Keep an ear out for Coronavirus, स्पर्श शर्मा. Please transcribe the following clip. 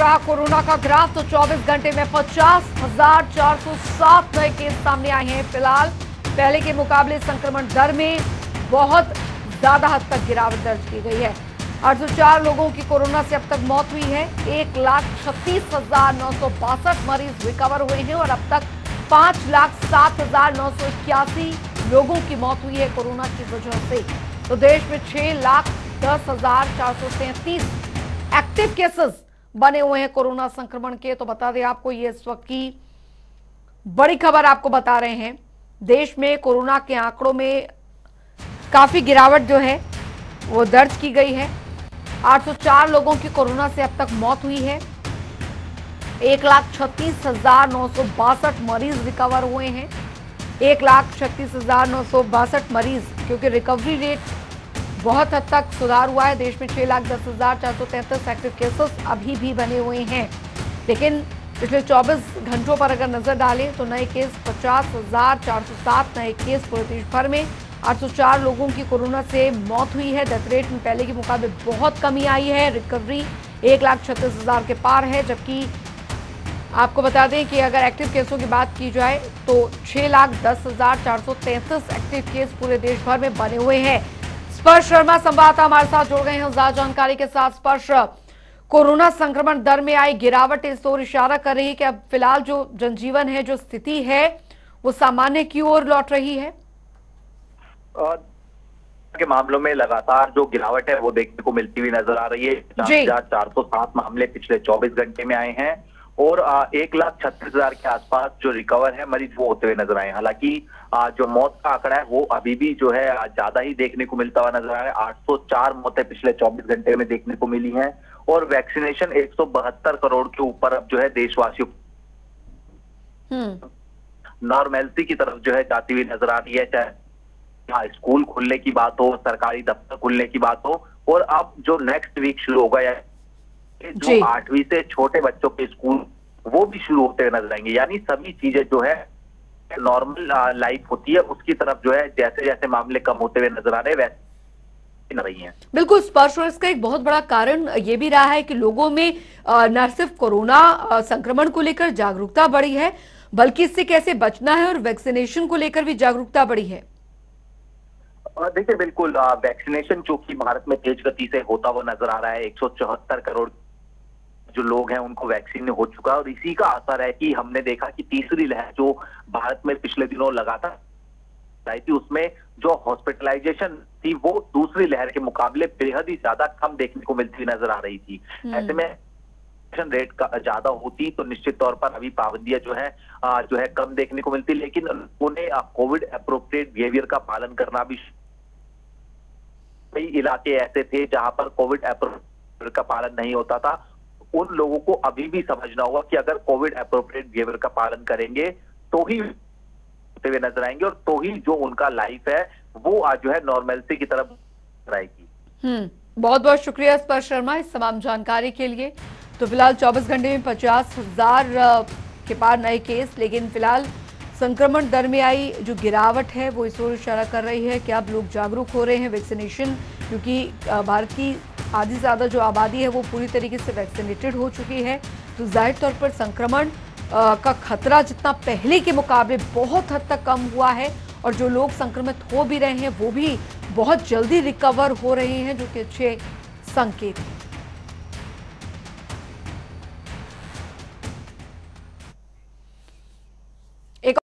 बढ़ा कोरोना का ग्राफ तो 24 घंटे में 50,407 नए केस सामने आए हैं। फिलहाल पहले के मुकाबले संक्रमण दर में बहुत ज्यादा हद तक गिरावट दर्ज की गई है। 804 लोगों की कोरोना से अब तक मौत हुई है। 1,36,962 मरीज रिकवर हुए हैं और अब तक 5,07,981 लोगों की मौत हुई है कोरोना की वजह से। तो देश में 6,10,433 एक्टिव केसेस बने हुए हैं कोरोना संक्रमण के। तो बता दें आपको ये इस वक्त की बड़ी खबर आपको बता रहे हैं। देश में कोरोना के आंकड़ों में काफी गिरावट जो है वो दर्ज की गई है। 804 लोगों की कोरोना से अब तक मौत हुई है। 1,36,962 मरीज रिकवर हुए हैं। 1,36,962 मरीज, क्योंकि रिकवरी रेट बहुत हद तक सुधार हुआ है। देश में 6,10,433 एक्टिव केसेस अभी भी बने हुए हैं, लेकिन पिछले 24 घंटों पर अगर नजर डालें तो नए केस 50,407 नए केस पूरे देश भर में। 804 लोगों की कोरोना से मौत हुई है। डेथ रेट में पहले के मुकाबले बहुत कमी आई है। रिकवरी 1,36,000 के पार है, जबकि आपको बता दें कि अगर एक्टिव केसों की बात की जाए तो 6,10,433 एक्टिव केस पूरे देश भर में बने हुए हैं। स्पर्श शर्मा संवाददाता हमारे साथ जुड़ गए हैं ज्यादा जानकारी के साथ। स्पर्श, कोरोना संक्रमण दर में आई गिरावट इस ओर इशारा कर रही है कि अब फिलहाल जो जनजीवन है, जो स्थिति है, वो सामान्य की ओर लौट रही है और के मामलों में लगातार जो गिरावट है वो देखने को मिलती हुई नजर आ रही है। 4,407 मामले पिछले 24 घंटे में आए हैं और 1,36,000 के आसपास जो रिकवर है मरीज वो होते हुए नजर आए। हालांकि जो मौत का आंकड़ा है वो अभी भी जो है ज्यादा ही देखने को मिलता हुआ नजर आ रहा है। 804 मौतें पिछले 24 घंटे में देखने को मिली हैं और वैक्सीनेशन 172 करोड़ के ऊपर अब जो है देशवासियों नॉर्मेलिटी की तरफ जो है जाती हुई नजर आ रही है। चाहे स्कूल खुलने की बात हो, सरकारी दफ्तर खुलने की बात हो, और अब जो नेक्स्ट वीक शुरू होगा या जो 8वीं से छोटे बच्चों के स्कूल वो भी शुरू होते हुए नजर आएंगे। यानी सभी चीजें जो है नॉर्मल लाइफ होती है उसकी तरफ जो है जैसे जैसे मामले कम होते हुए नजर आ रहे वैसे रही है। बिल्कुल स्पर्श, और इसका एक बहुत बड़ा कारण ये भी रहा है कि लोगों में न सिर्फ कोरोना संक्रमण को लेकर जागरूकता बढ़ी है, बल्कि इससे कैसे बचना है और वैक्सीनेशन को लेकर भी जागरूकता बढ़ी है। देखिए बिल्कुल, वैक्सीनेशन जो कि भारत में तेज गति से होता हुआ नजर आ रहा है। 174 करोड़ जो लोग हैं उनको वैक्सीन हो चुका है और इसी का असर है कि हमने देखा कि तीसरी लहर जो भारत में पिछले दिनों लगातार आई थी उसमें जो हॉस्पिटलाइजेशन थी वो दूसरी लहर के मुकाबले बेहद ही ज्यादा कम देखने को मिलती हुई नजर आ रही थी। ऐसे में रेट ज्यादा होती तो निश्चित तौर पर अभी पाबंदियां जो है कम देखने को मिलती, लेकिन उन्हें कोविड एप्रोप्रिएट बिहेवियर का पालन करना भी। कई इलाके ऐसे थे जहां पर कोविड एप्रोप्रिएट का पालन नहीं होता था। उन लोगों को अभी भी समझना होगा कि अगर कोविड एप्रोप्रिएट बिहेवियर का पालन करेंगे तो ही वे नजर आएंगे और तो ही जो उनका लाइफ है वो आज जो है नॉर्मलिटी की तरफ जाएगी। बहुत बहुत शुक्रिया स्पर्श शर्मा इस तमाम जानकारी के लिए। तो फिलहाल 24 घंटे में 50,000 के पार नए केस, लेकिन फिलहाल संक्रमण दर में आई जो गिरावट है वो इस ओर इशारा कर रही है कि अब लोग जागरूक हो रहे हैं। वैक्सीनेशन, क्योंकि भारत की आधी से ज़्यादा जो आबादी है वो पूरी तरीके से वैक्सीनेटेड हो चुकी है, तो जाहिर तौर पर संक्रमण का खतरा जितना पहले के मुकाबले बहुत हद तक कम हुआ है और जो लोग संक्रमित हो भी रहे हैं वो भी बहुत जल्दी रिकवर हो रहे हैं, जो कि अच्छे संकेत हैं।